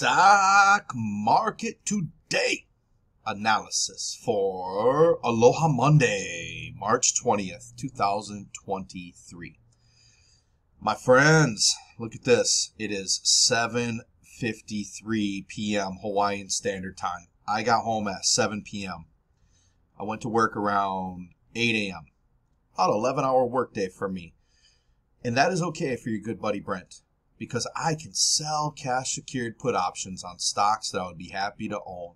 Stock Market Today analysis for Aloha Monday, March 20th, 2023. My friends, look at this. It is 7:53 p.m. Hawaiian Standard Time. I got home at 7 p.m. I went to work around 8 a.m. About an 11-hour workday for me. And that is okay for your good buddy Brent, because I can sell cash secured put options on stocks that I would be happy to own.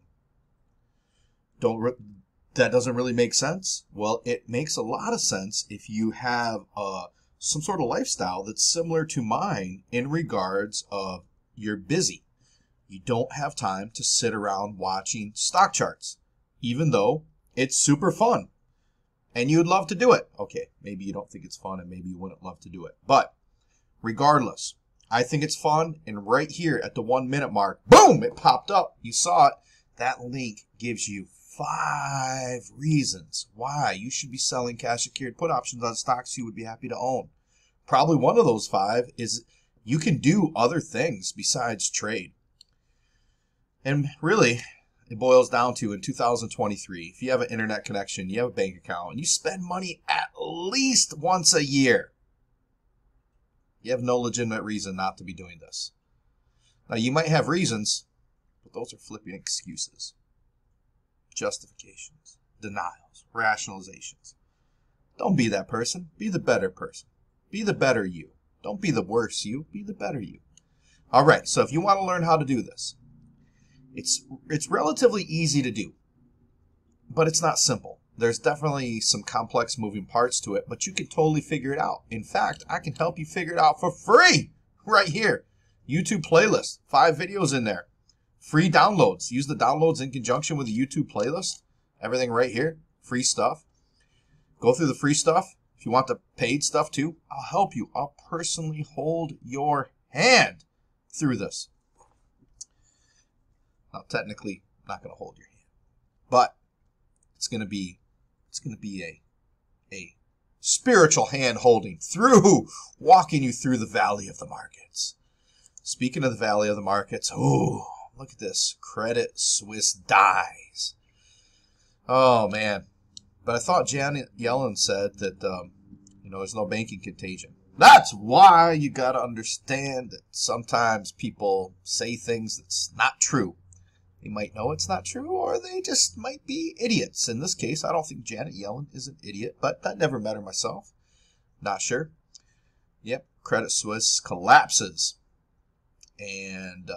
That doesn't really make sense? Well, it makes a lot of sense if you have some sort of lifestyle that's similar to mine in regards of you're busy. You don't have time to sit around watching stock charts, even though it's super fun and you'd love to do it. Okay, maybe you don't think it's fun and maybe you wouldn't love to do it. But regardless, I think it's fun, and right here at the 1 minute mark, boom, it popped up. You saw it. That link gives you 5 reasons why you should be selling cash secured put options on stocks you would be happy to own. Probably one of those 5 is you can do other things besides trade. And really, it boils down to in 2023, if you have an internet connection, you have a bank account, and you spend money at least once a year, you have no legitimate reason not to be doing this. Now, you might have reasons, but those are flipping excuses, justifications, denials, rationalizations. Don't be that person. Be the better person. Be the better you. Don't be the worse you. Be the better you. All right, so if you want to learn how to do this, it's relatively easy to do, but it's not simple. There's definitely some complex moving parts to it, but you can totally figure it out. In fact, I can help you figure it out for free right here. YouTube playlist, 5 videos in there. Free downloads. Use the downloads in conjunction with the YouTube playlist. Everything right here. Free stuff. Go through the free stuff. If you want the paid stuff too, I'll help you. I'll personally hold your hand through this. Now, technically, I'm not going to hold your hand, but it's going to be a spiritual hand holding through, walking you through the valley of the markets. Speaking of the valley of the markets, oh, look at this. Credit Suisse dies. Oh, man. But I thought Janet Yellen said that, there's no banking contagion. That's why you got to understand that sometimes people say things that's not true. They might know it's not true, or they just might be idiots. In this case, I don't think Janet Yellen is an idiot, but I never met her myself. Not sure. Yep, Credit Suisse collapses. And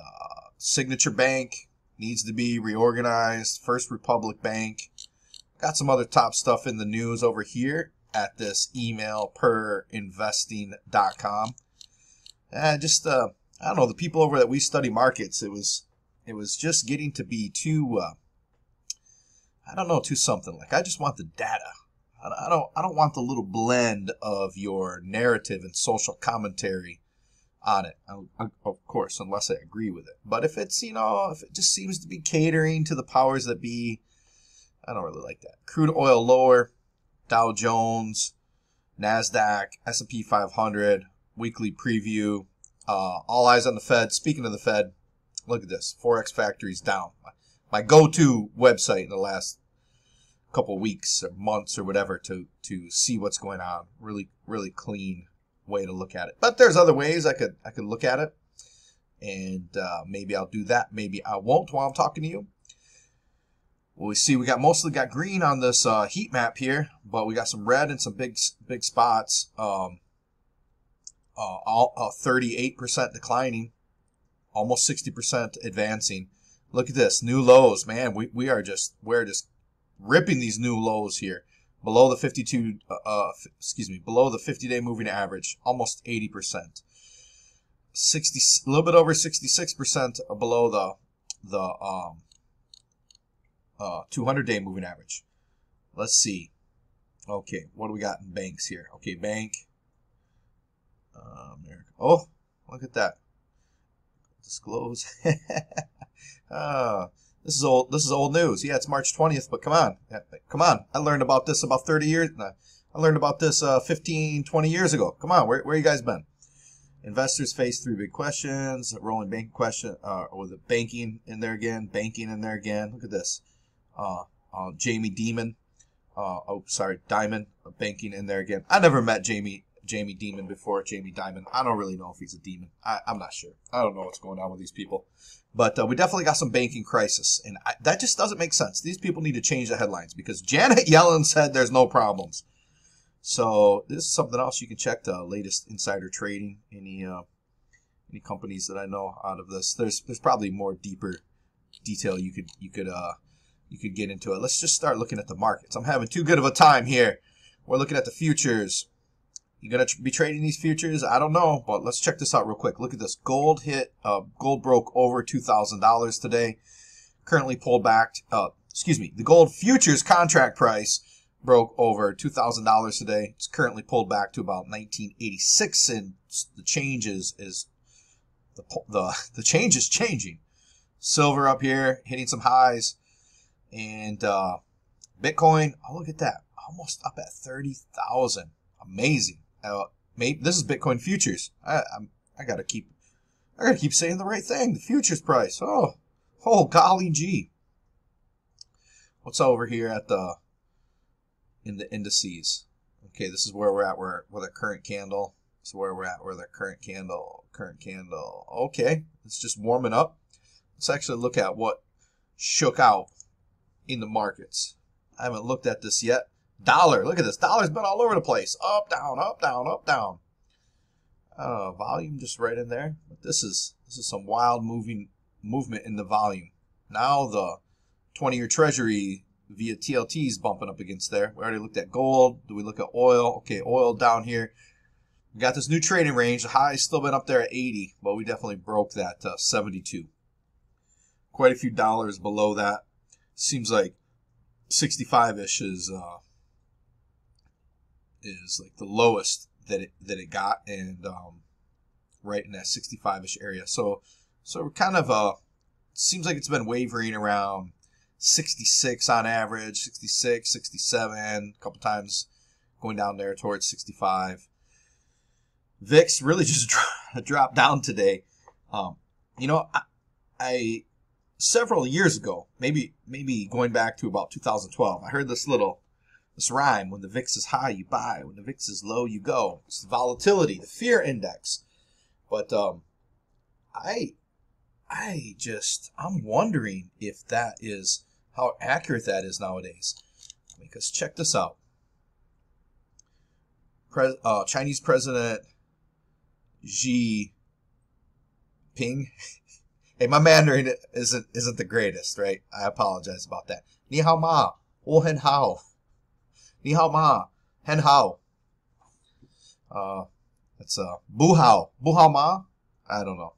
Signature Bank needs to be reorganized. First Republic Bank. Got some other top stuff in the news over here at this email per investing.com. I don't know, the people over that we study markets, it was just getting to be too, too something. Like, I just want the data. I don't want the little blend of your narrative and social commentary on it, of course, unless I agree with it. But if it's, if it just seems to be catering to the powers that be, I don't really like that. Crude oil lower, Dow Jones, NASDAQ, S&P 500, weekly preview, all eyes on the Fed. Speaking of the Fed, look at this. Forex Factory's down. My go-to website in the last couple weeks or months or whatever to see what's going on. Really, really clean way to look at it. But there's other ways I could look at it. And maybe I'll do that. Maybe I won't while I'm talking to you. Well, we see we got green on this heat map here, but we got some red and some big spots. 38% declining, almost 60% advancing. Look at this, new lows, man. We're just ripping these new lows here, below the 50-day moving average, almost 80%, 60, a little bit over 66% below the 200-day moving average. Let's see. Okay, what do we got in banks here? Okay, bank. America. Oh, look at that. Disclose. This is old news. Yeah, it's March 20th, but come on. Come on. I learned about this about 30 years. I learned about this 15, 20 years ago. Come on, where you guys been? Investors face three big questions. A rolling bank question, or the banking in there again, Look at this. Jamie Dimon. Dimon, banking in there again. I never met Jamie Dimon before, Jamie Dimon. I don't really know if he's a demon. I'm not sure. I don't know what's going on with these people. But we definitely got some banking crisis, and that just doesn't make sense. These people need to change the headlines because Janet Yellen said there's no problems. So this is something else you can check, the latest insider trading, any companies that I know out of this. There's probably more deeper detail you could get into it. Let's just start looking at the markets. I'm having too good of a time here. We're looking at the futures. You gonna be trading these futures? I don't know, but let's check this out real quick. Look at this. Gold hit. Gold broke over $2,000 today. Currently pulled back. The gold futures contract price broke over $2,000 today. It's currently pulled back to about 1986, and the changes is the change is changing. Silver up here hitting some highs, and Bitcoin. Oh, look at that. Almost up at 30,000. Amazing. Maybe this is Bitcoin futures. I gotta keep saying the right thing. The futures price. Oh golly gee. What's over here at in the indices? Okay, this is where we're at. We're with our current candle. This is where we're at. With our current candle. Okay, it's just warming up. Let's actually look at what shook out in the markets. I haven't looked at this yet. Dollar, look at this. Dollar's been all over the place. Up, down, up, down, up, down. Volume just right in there. But this is some wild movement in the volume. Now the 20-year treasury via TLT is bumping up against there. We already looked at gold. Do we look at oil? Okay, oil down here. We got this new trading range. The high's still been up there at 80, but we definitely broke that 72. Quite a few dollars below that. Seems like 65-ish is like the lowest that it got, and right in that 65-ish area. So we're kind of seems like it's been wavering around 66 on average, 66, 67, a couple times going down there towards 65. VIX really just dropped down today. I several years ago, maybe going back to about 2012, I heard this rhyme: when the VIX is high, you buy; when the VIX is low, you go. It's the volatility, the fear index. But I'm wondering if that is how accurate that is nowadays. Because check this out: Chinese President Xi Jinping. Hey, my Mandarin isn't the greatest, right? I apologize about that. Ni hao ma, wo hen hao. Ni hao ma, hen hao. That's bu hao ma. I don't know.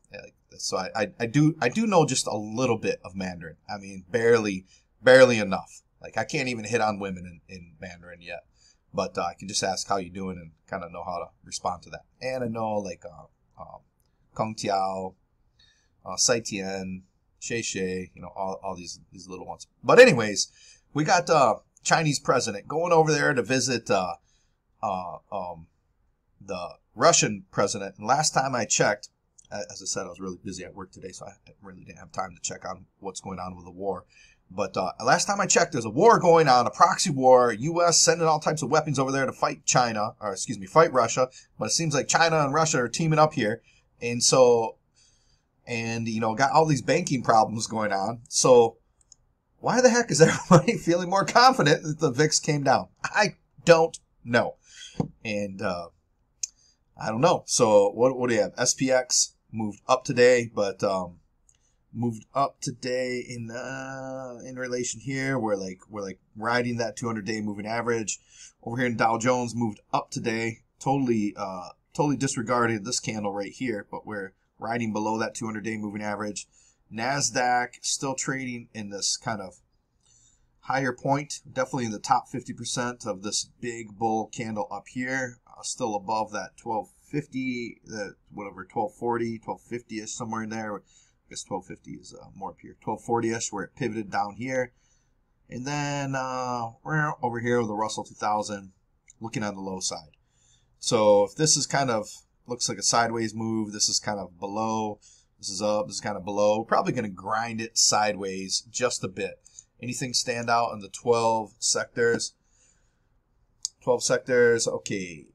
So I do know just a little bit of Mandarin. I mean, barely enough. Like I can't even hit on women in Mandarin yet. But I can just ask how you doing and kind of know how to respond to that. And I know like kong tiao, sai tian, she she. You know all these little ones. But anyways, we got Chinese president going over there to visit the Russian president. And last time I checked, as I said, I was really busy at work today, so I really didn't have time to check on what's going on with the war. But last time I checked, there's a war going on, a proxy war. U.S. sending all types of weapons over there to fight Russia. But it seems like China and Russia are teaming up here, and you know, got all these banking problems going on. So why the heck is everybody feeling more confident that the VIX came down? I don't know. And I don't know. So what do you have? SPX moved up today, but moved up today in relation here. We're like riding that 200-day moving average. Over here in Dow Jones moved up today. Totally disregarded this candle right here, but we're riding below that 200-day moving average. NASDAQ still trading in this kind of higher point, definitely in the top 50% of this big bull candle up here, still above that 1250, that whatever 1240, 1250-ish, somewhere in there. I guess 1250 is more up here, 1240-ish, where it pivoted down here. And then we're over here with the Russell 2000 looking on the low side. So if this is kind of looks like a sideways move. This is kind of below. This is up. This is kind of below. Probably going to grind it sideways just a bit. Anything stand out in the 12 sectors? 12 sectors. Okay.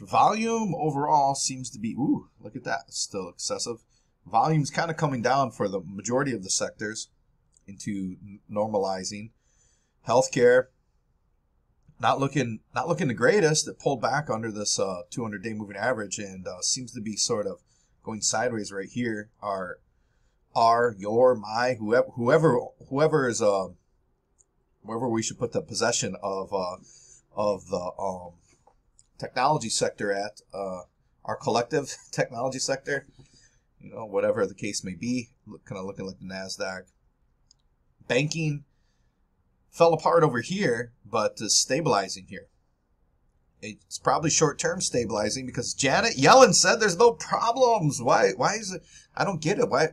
Volume overall seems to be, ooh, look at that, still excessive. Volume's kind of coming down for the majority of the sectors into normalizing. Healthcare, not looking the greatest. It pulled back under this 200-day moving average and seems to be sort of going sideways right here. Whoever we should put the possession of the technology sector at, our collective technology sector, you know, whatever the case may be, kind of looking like the NASDAQ. Banking fell apart over here, but is stabilizing here. It's probably short-term stabilizing because Janet Yellen said there's no problems. Why is it? I don't get it. Why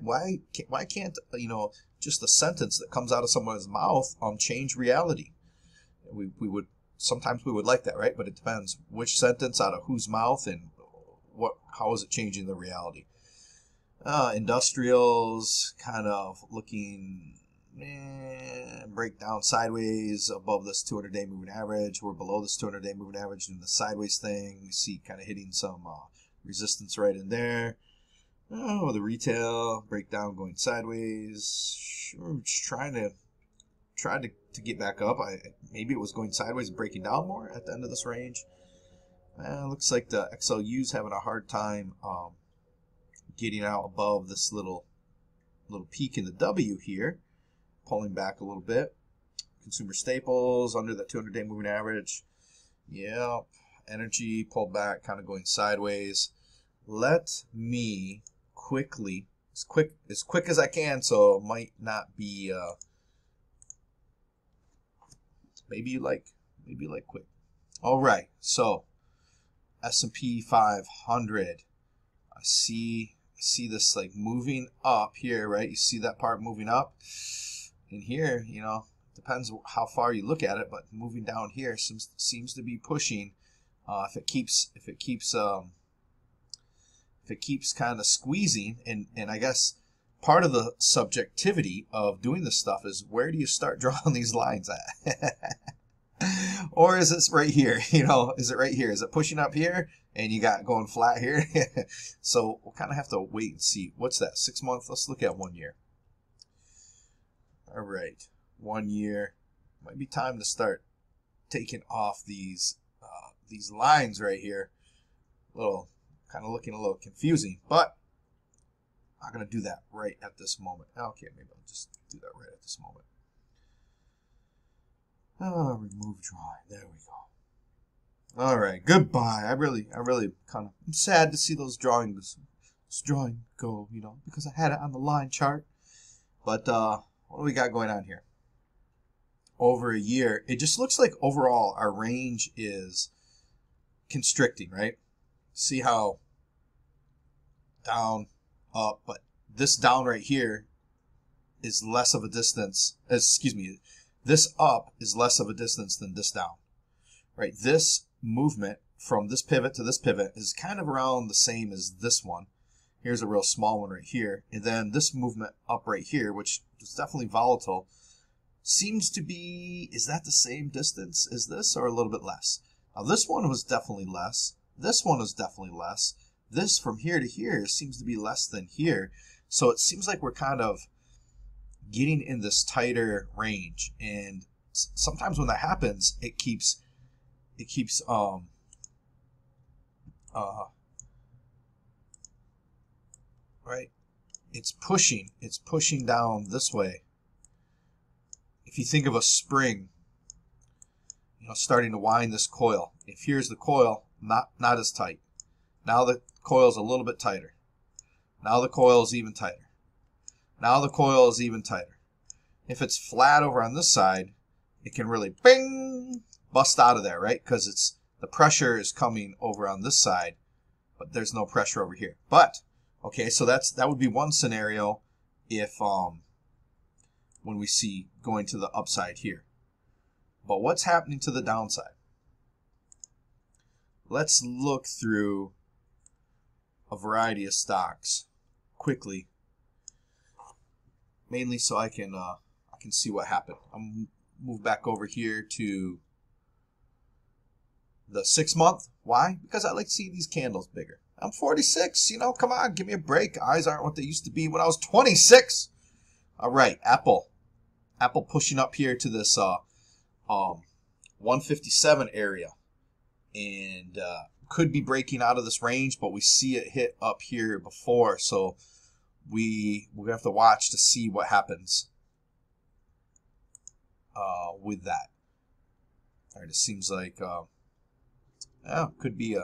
can't, you know, just a sentence that comes out of someone's mouth change reality? Sometimes we would like that, right? But it depends which sentence out of whose mouth and what. How is it changing the reality? Industrials kind of looking break down sideways above this 200-day moving average. We're below this 200-day moving average doing the sideways thing. We see kind of hitting some resistance right in there. Oh, the retail breakdown going sideways. Sure, just tried to get back up. Maybe it was going sideways and breaking down more at the end of this range. Looks like the XLU's having a hard time getting out above this little peak in the W here, pulling back a little bit. Consumer staples under the 200-day moving average. Yep, energy pulled back, kind of going sideways. Let me quickly, as quick as I can, so it might not be. Maybe you like quick. All right, so S&P 500. I see this like moving up here, right? You see that part moving up, and here, you know, depends how far you look at it, but moving down here seems to be pushing. If it keeps kind of squeezing, and I guess part of the subjectivity of doing this stuff is where do you start drawing these lines at? Or is this right here? You know, is it right here? Is it pushing up here and you got going flat here? So we'll kind of have to wait and see. What's that? 6 month? Let's look at 1 year. All right. 1 year. Might be time to start taking off these lines right here. Kind of looking a little confusing, but I'm not going to do that right at this moment. Okay, maybe I'll just do that right at this moment. Oh, remove drawing. There we go. All right, goodbye. I really kind of, I'm sad to see those drawings, this drawing go, you know, because I had it on the line chart. But what do we got going on here? Over a year, it just looks like overall our range is constricting, right? See how down, up, but this down right here is less of a distance, excuse me, this up is less of a distance than this down, right? This movement from this pivot to this pivot is kind of around the same as this one. Here's a real small one right here. And then this movement up right here, which is definitely volatile, seems to be, is that the same distance as this or a little bit less? Now this one was definitely less. This one is definitely less. This from here to here seems to be less than here. So it seems like we're kind of getting in this tighter range. And sometimes when that happens, it keeps, right? It's pushing down this way. If you think of a spring, you know, starting to wind this coil. If here's the coil, not as tight. Now the coil's a little bit tighter. Now the coil's even tighter. Now the coil is even tighter. If it's flat over on this side, it can really bing bust out of there, right? Because it's the pressure is coming over on this side, but there's no pressure over here. But okay, so that would be one scenario if when we see going to the upside here. But what's happening to the downside? Let's look through a variety of stocks quickly, mainly so I can see what happened. I'm move back over here to the 6 month. Why? Because I like to see these candles bigger. I'm 46, you know, come on, give me a break. Eyes aren't what they used to be when I was 26. All right, Apple pushing up here to this 157 area, and could be breaking out of this range, but we see it hit up here before, so we're gonna have to watch to see what happens with that. All right, it seems like yeah, could be a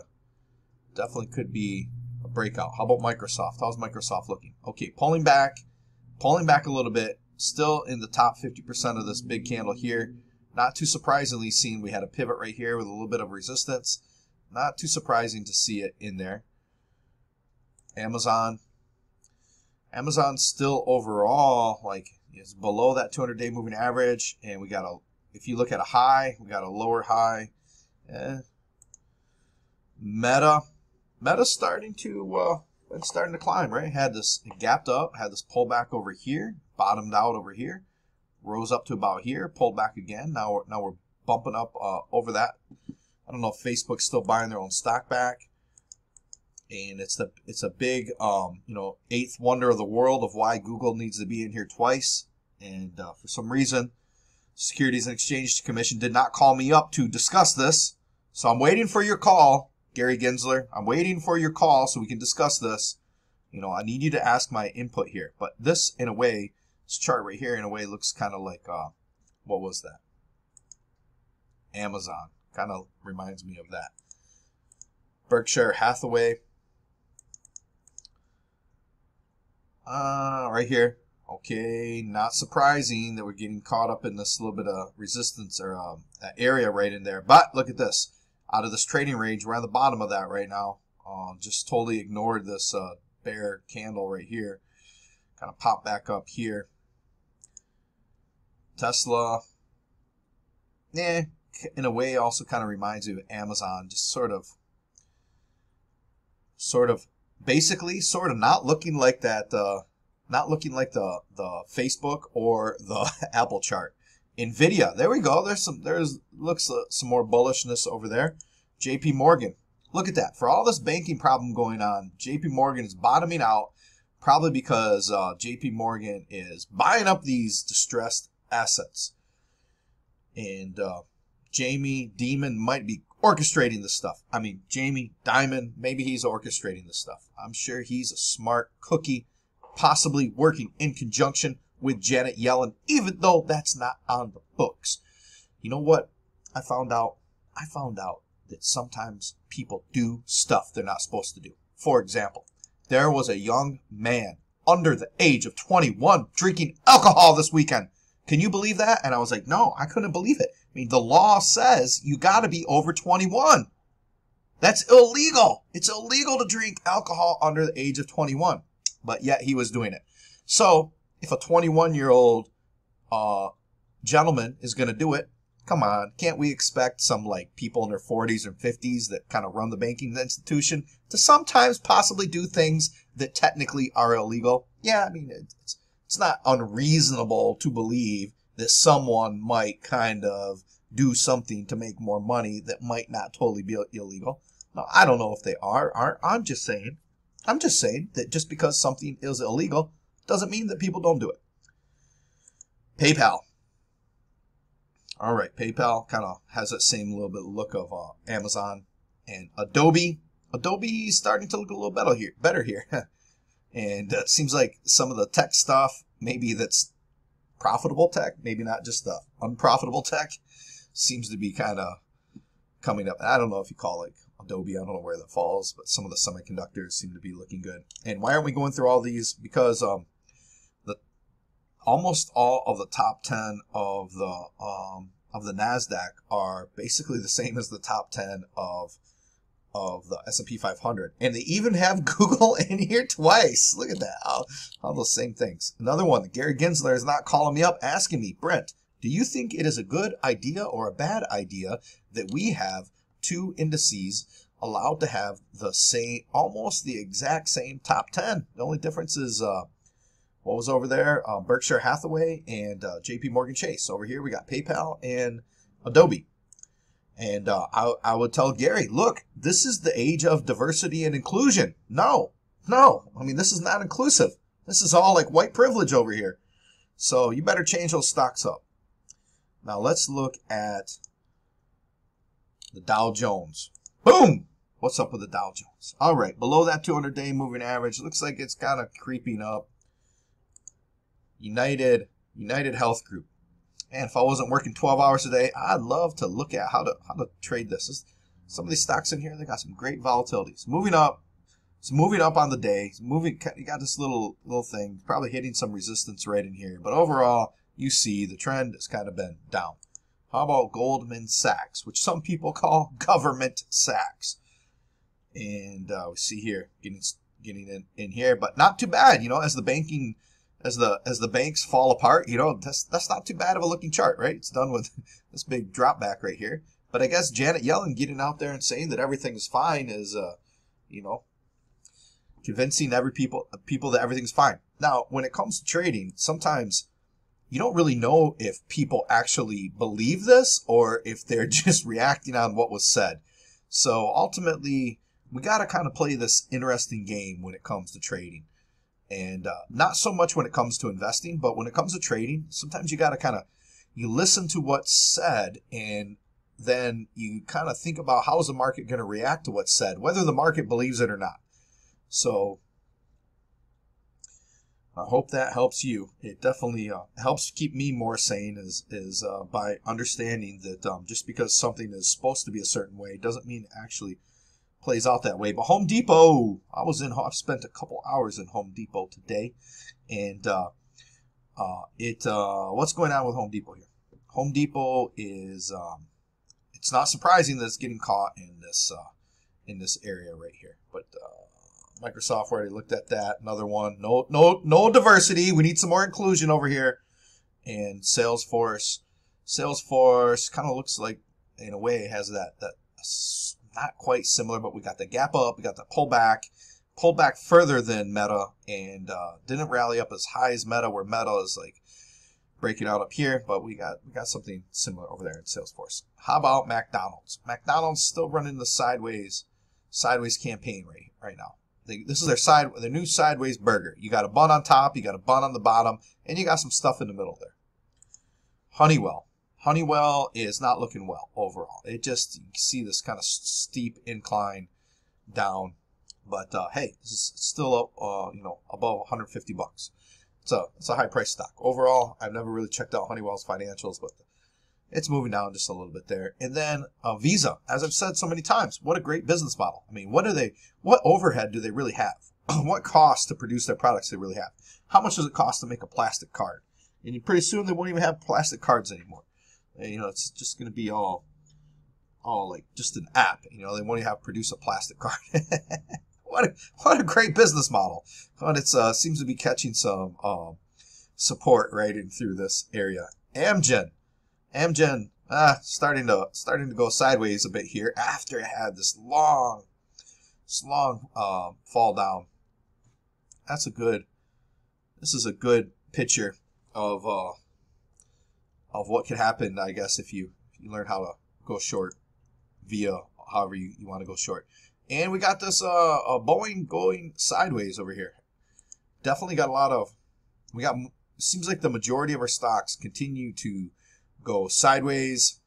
definitely could be a breakout. How about Microsoft? How's Microsoft looking? Okay, pulling back a little bit, still in the top 50% of this big candle here. Not too surprisingly, seeing we had a pivot right here with a little bit of resistance. Not too surprising to see it in there. Amazon still overall, like, is below that 200-day moving average, and we got a, if you look at a high, we got a lower high. Meta's starting to climb, right? Had this, it gapped up, had this pullback over here, bottomed out over here, rose up to about here, pulled back again. Now we're bumping up over that. I don't know if Facebook's still buying their own stock back, and it's a big you know, eighth wonder of the world of why Google needs to be in here twice, and for some reason, Securities and Exchange Commission did not call me up to discuss this, so I'm waiting for your call. Gary Gensler, I'm waiting for your call so we can discuss this. You know, I need you to ask my input here. But this, in a way, this chart right here, in a way, looks kind of like, what was that? Amazon. Kind of reminds me of that. Berkshire Hathaway. Right here. Okay, not surprising that we're getting caught up in this little bit of resistance or that area right in there. But look at this. Out of this trading range, we're on the bottom of that right now. Just totally ignored this bear candle right here. Kind of popped back up here. Tesla, in a way, also kind of reminds you of Amazon. Just sort of, basically, sort of not looking like that. Not looking like the Facebook or the Apple chart. NVIDIA, there we go. There's looks some more bullishness over there. JPMorgan, look at that. For all this banking problem going on, JPMorgan is bottoming out, probably because JPMorgan is buying up these distressed assets, and Jamie Dimon might be orchestrating this stuff. I mean, Jamie Dimon, maybe he's orchestrating this stuff. I'm sure he's a smart cookie, possibly working in conjunction with Janet Yellen, even though that's not on the books. You know what? I found out that sometimes people do stuff they're not supposed to do. For example, there was a young man under the age of 21 drinking alcohol this weekend. Can you believe that? And I was like, no, I couldn't believe it. I mean, the law says you got to be over 21. That's illegal. It's illegal to drink alcohol under the age of 21. But yet he was doing it. So if a 21-year-old gentleman is going to do it, come on, can't we expect some, like, people in their 40s and 50s that kind of run the banking institution to sometimes possibly do things that technically are illegal? Yeah, I mean, it's not unreasonable to believe that someone might kind of do something to make more money that might not totally be illegal. Now, I don't know if they are, aren't. I'm just saying that just because something is illegal doesn't mean that people don't do it. PayPal. All right, PayPal kind of has that same little bit look of Amazon and Adobe. Adobe is starting to look a little better here. And it seems like some of the tech stuff, maybe that's profitable tech, maybe not just the unprofitable tech, seems to be kind of coming up. I don't know if you call it Adobe, I don't know where that falls, but some of the semiconductors seem to be looking good. And why aren't we going through all these? Because almost all of the top 10 of the NASDAQ are basically the same as the top 10 of the S&P 500, and they even have Google in here twice. Look at that, all those same things. Another one, Gary Gensler is not calling me up asking me, Brent, do you think it is a good idea or a bad idea that we have two indices allowed to have the same, almost the exact same top 10. The only difference is what was over there, Berkshire Hathaway and JPMorgan Chase. Over here we got PayPal and Adobe. And I would tell Gary, look, this is the age of diversity and inclusion. No, I mean, this is not inclusive. This is all like white privilege over here. So you better change those stocks up. Now let's look at the Dow Jones. Boom! What's up with the Dow Jones? All right, below that 200-day moving average, looks like it's kind of creeping up. United Health Group. And if I wasn't working 12 hours a day, I'd love to look at how to trade this. Some of these stocks in here, they got some great volatilities. Moving up. It's moving up on the day. It's moving. You got this little thing, probably hitting some resistance right in here. But overall, you see the trend has kind of been down. How about Goldman Sachs, which some people call Government Sachs? And we see here getting in here, but not too bad. You know, as the banking, as the banks fall apart, you know, that's not too bad of a looking chart, right? It's done with this big drop back right here. But I guess Janet Yellen getting out there and saying that everything's fine is, you know, convincing people that everything's fine. Now, when it comes to trading, sometimes you don't really know if people actually believe this or if they're just reacting on what was said. So ultimately, we got to kind of play this interesting game when it comes to trading, and not so much when it comes to investing, but when it comes to trading, sometimes you got to kind of listen to what's said, and then you kind of think about how is the market going to react to what's said, whether the market believes it or not. So I hope that helps you. It definitely helps keep me more sane is by understanding that just because something is supposed to be a certain way doesn't mean it actually plays out that way. But Home Depot, I've spent a couple hours in Home Depot today, and what's going on with Home Depot here? Home Depot is it's not surprising that it's getting caught in this area right here, but. Microsoft, already looked at that. Another one. No diversity. We need some more inclusion over here. And Salesforce. Salesforce kind of looks like, in a way, has that not quite similar, but we got the gap up. We got the pullback. Pulled back further than Meta, and didn't rally up as high as Meta, where Meta is like breaking out up here. But we got something similar over there in Salesforce. How about McDonald's? McDonald's still running the sideways campaign right now. This is their new sideways burger. You got a bun on top, you got a bun on the bottom, and you got some stuff in the middle there. Honeywell. Honeywell is not looking well overall. It just, you can see this kind of steep incline down. But hey, this is still you know, above 150 bucks. It's a high price stock. Overall, I've never really checked out Honeywell's financials, but it's moving down just a little bit there. And then Visa, as I've said so many times, what a great business model. I mean, what overhead do they really have? What cost to produce their products they really have? How much does it cost to make a plastic card? And pretty soon they won't even have plastic cards anymore. And, you know, it's just going to be all like just an app. You know, they won't even have to produce a plastic card. What a great business model. And it seems to be catching some support right in through this area. Amgen. Amgen starting to go sideways a bit here after it had this long fall down. That's a good. This is a good picture of what could happen, I guess, if you learn how to go short via however you want to go short. And we got this Boeing going sideways over here. Definitely got a lot of. Seems like the majority of our stocks continue to go sideways,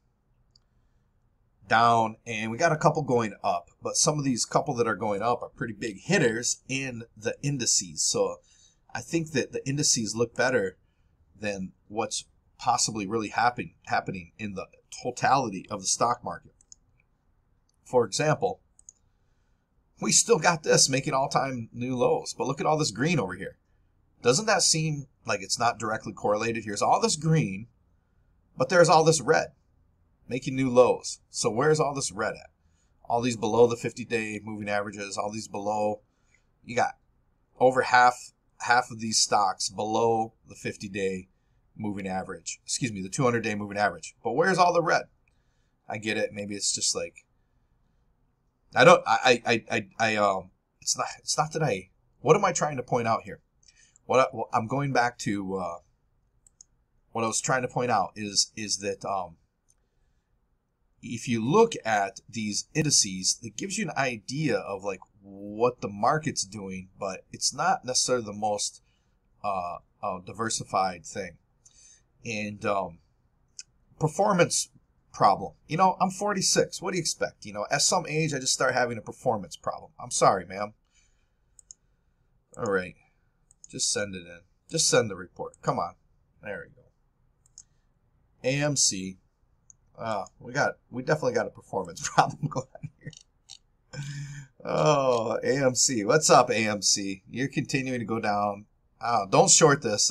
down, and we got a couple going up, but some of these couple that are going up are pretty big hitters in the indices. So I think that the indices look better than what's possibly really happening in the totality of the stock market. For example, we still got this making all-time new lows, but look at all this green over here. Doesn't that seem like it's not directly correlated? Here's all this green, but there's all this red, making new lows. So where's all this red at? All these below the 50-day moving averages, all these below. You got over half of these stocks below the 50-day moving average. Excuse me, the 200-day moving average. But where's all the red? I get it. Maybe it's just like I don't, it's not that I, what am I trying to point out here? I'm going back to, what I was trying to point out is that, if you look at these indices, it gives you an idea of like what the market's doing, but it's not necessarily the most diversified thing. And performance problem. You know, I'm 46. What do you expect? You know, at some age, I just start having a performance problem. I'm sorry, ma'am. All right. Just send it in. Just send the report. Come on. There we go. AMC. We definitely got a performance problem going on here. Oh, AMC. What's up, AMC? You're continuing to go down. Don't short this.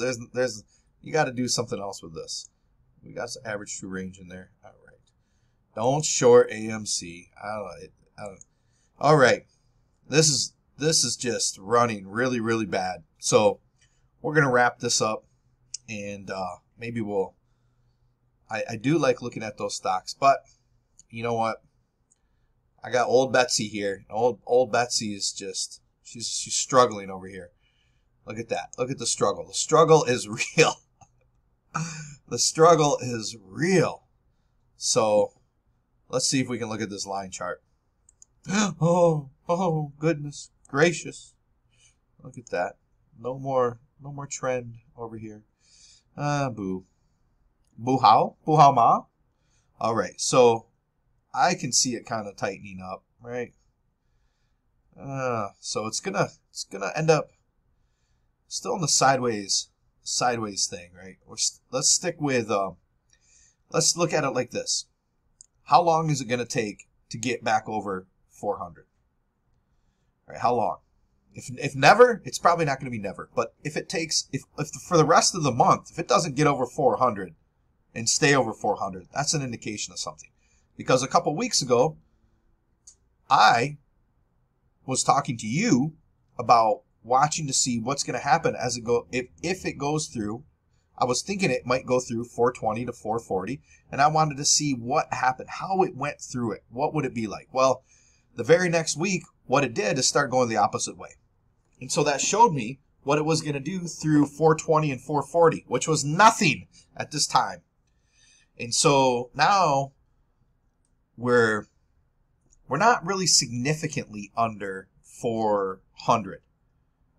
You got to do something else with this. We got some average true range in there. All right. Don't short AMC. I don't. All right. This is just running really, really bad. So we're going to wrap this up, and maybe we'll. I do like looking at those stocks, but you know what? I got old Betsy here. Old Betsy is just, she's struggling over here. Look at that. Look at the struggle. The struggle is real. The struggle is real. So let's see if we can look at this line chart. Oh, goodness gracious. Look at that. No more trend over here. Boo. Buhao? Buhao Ma? All right, so I can see it kind of tightening up, right? So it's gonna end up still in the sideways thing, right? Let's stick with let's look at it like this. How long is it gonna take to get back over 400? All right, how long? If never, it's probably not gonna be never. But if it takes, if for the rest of the month, if it doesn't get over 400. And stay over 400. That's an indication of something, because a couple weeks ago, I was talking to you about watching to see what's going to happen as it go if it goes through. I was thinking it might go through 420 to 440, and I wanted to see what happened, how it went through it, what would it be like. Well, the very next week, what it did is start going the opposite way, and so that showed me what it was going to do through 420 and 440, which was nothing at this time. And so now we're not really significantly under 400,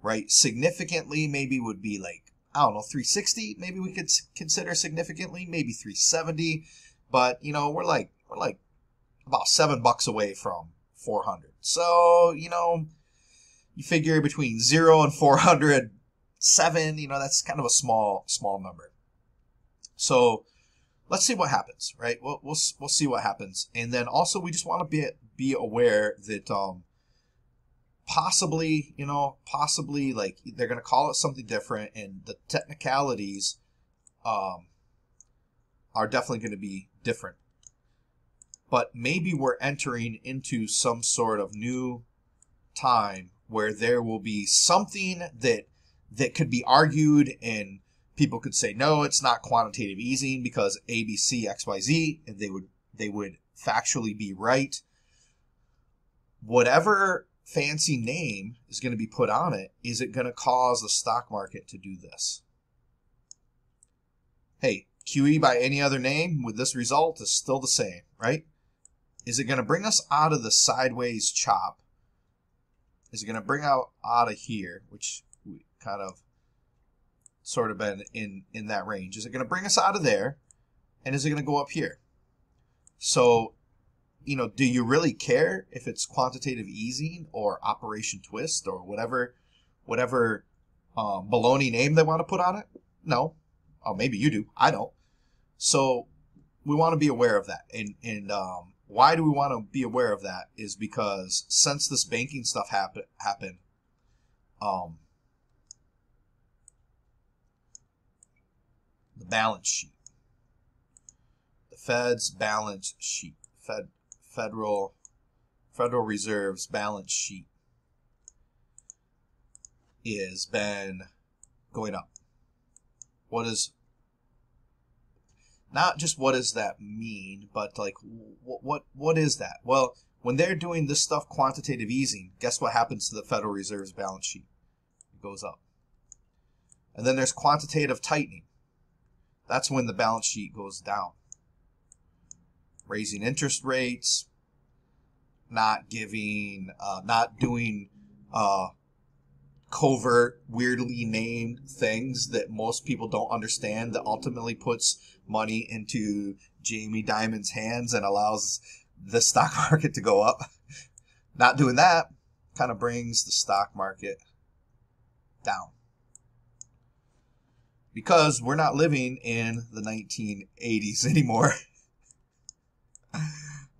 right? Significantly maybe would be like, I don't know, 360. Maybe we could consider significantly, maybe 370. But, you know, we're like about $7 away from 400. So, you know, you figure between 0 and 407, you know, that's kind of a small number. So let's see what happens, right? We'll see what happens, and then also we just want to be aware that possibly, you know, like they're going to call it something different, and the technicalities are definitely going to be different. But maybe we're entering into some sort of new time where there will be something that could be argued, and people could say, no, it's not quantitative easing because ABC, XYZ, and they would factually be right. Whatever fancy name is going to be put on it, is it going to cause the stock market to do this? Hey, QE by any other name with this result is still the same, right? Is it going to bring us out of the sideways chop? Is it going to bring out of here, which we kind of sort of been in that range? Is it going to bring us out of there, and is it going to go up here? So, you know, do you really care if it's quantitative easing or Operation Twist or whatever baloney name they want to put on it? No. Oh, maybe you do. I don't. So we want to be aware of that, and why do we want to be aware of that? Is because since this banking stuff happened, the balance sheet, the Fed's balance sheet, Federal Reserve's balance sheet is been going up. Not just what does that mean, but like what is that? Well, When they're doing this stuff, quantitative easing, guess what happens to the Federal Reserve's balance sheet? It goes up. And then there's quantitative tightening. That's when the balance sheet goes down. Raising interest rates, not doing covert, weirdly named things that most people don't understand that ultimately puts money into Jamie Dimon's hands and allows the stock market to go up. Not doing that kind of brings the stock market down. Because we're not living in the 1980s anymore.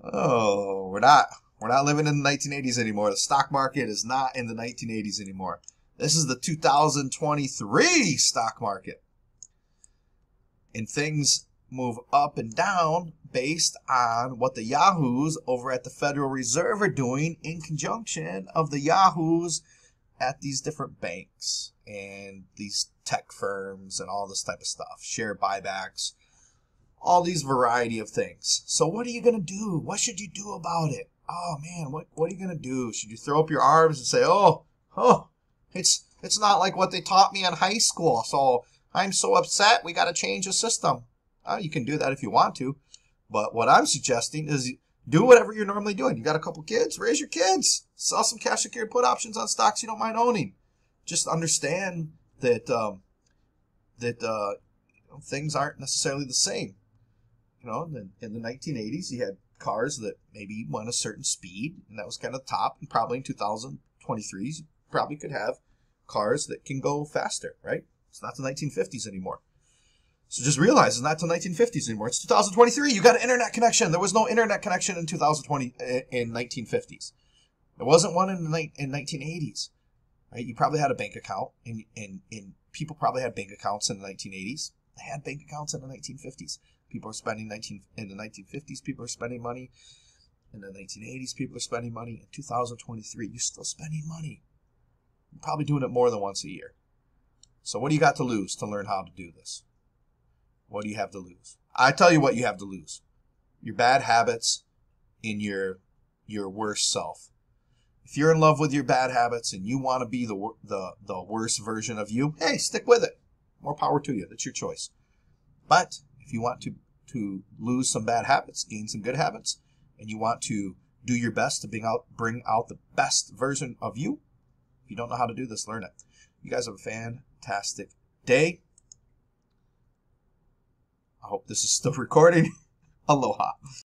Oh, we're not. We're not living in the 1980s anymore. The stock market is not in the 1980s anymore. This is the 2023 stock market. And things move up and down based on what the yahoos over at the Federal Reserve are doing in conjunction of the yahoos at these different banks and these tech firms and all this type of stuff, share buybacks, all these variety of things. So what are you going to do? What should you do about it? Oh man, what are you going to do? Should you throw up your arms and say, oh, it's not like what they taught me in high school, so I'm so upset, we got to change the system. You can do that if you want to, but what I'm suggesting is do whatever you're normally doing. You got a couple kids, raise your kids, sell some cash secured put options on stocks you don't mind owning. Just understand that things aren't necessarily the same. You know, in the 1980s, you had cars that maybe went a certain speed, and that was kind of top. And probably in 2023, you probably could have cars that can go faster, right? It's not the 1950s anymore. So just realize it's not the 1950s anymore. It's 2023. You got an internet connection. There was no internet connection in 1950s. There wasn't one in 1980s. Right? You probably had a bank account, and people probably had bank accounts in the 1980s. They had bank accounts in the 1950s. People are spending in the 1950s. People are spending money in the 1980s. People are spending money in 2023. You're still spending money. You're probably doing it more than once a year. So what do you got to lose to learn how to do this? What do you have to lose? I tell you what you have to lose. Your bad habits and your worst self. If you're in love with your bad habits and you want to be the worst version of you, hey, stick with it. More power to you. That's your choice. But if you want to lose some bad habits, gain some good habits, and you want to do your best to bring out the best version of you, if you don't know how to do this, learn it. You guys have a fantastic day. I hope this is still recording. Aloha.